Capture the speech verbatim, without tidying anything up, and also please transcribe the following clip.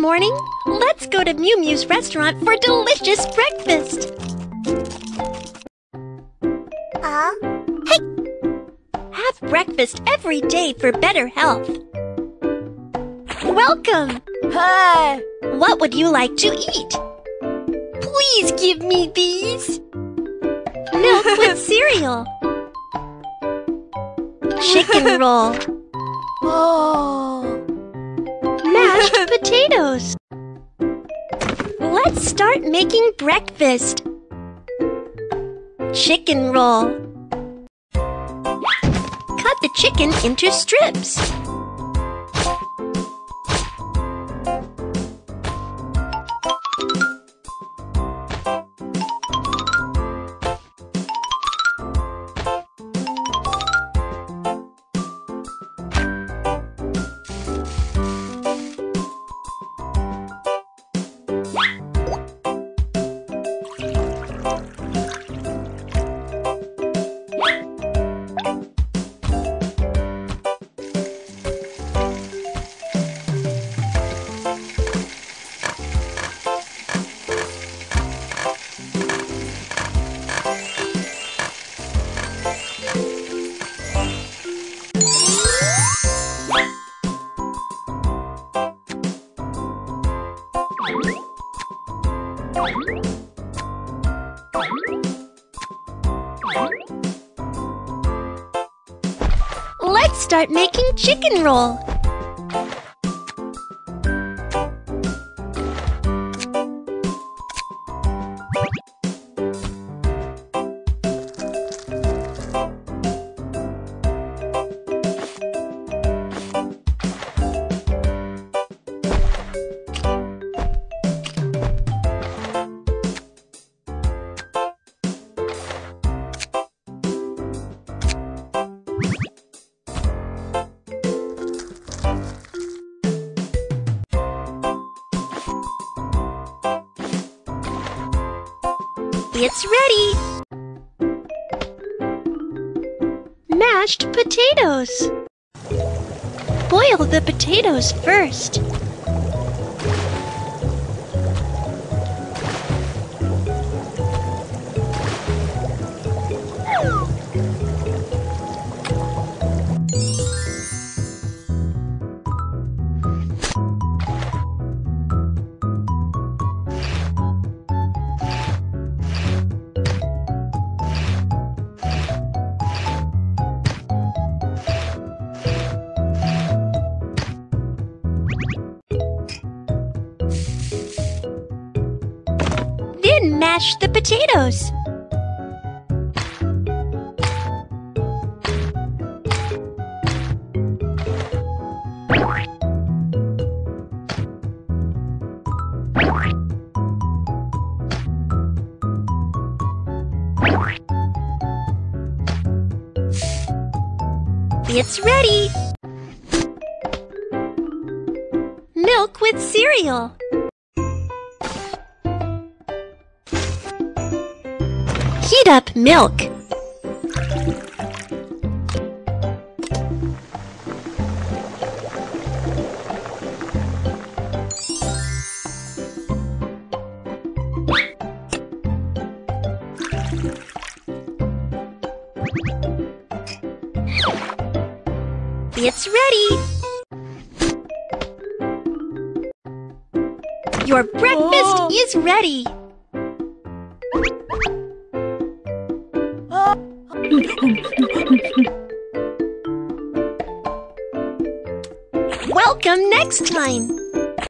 morning? Let's go to Mew Mew's restaurant for delicious breakfast! Uh? Hey! Have breakfast every day for better health! Welcome! Hi! What would you like to eat? Please give me these! Milk with cereal! Chicken roll! Oh! Mashed potatoes! Let's start making breakfast! Chicken roll! Cut the chicken into strips! Let's start making chicken roll. It's ready! Mashed potatoes! Boil the potatoes first. Mash the potatoes. It's ready. Milk with cereal. Heat up milk. It's ready. Your breakfast oh. is ready. Welcome next time!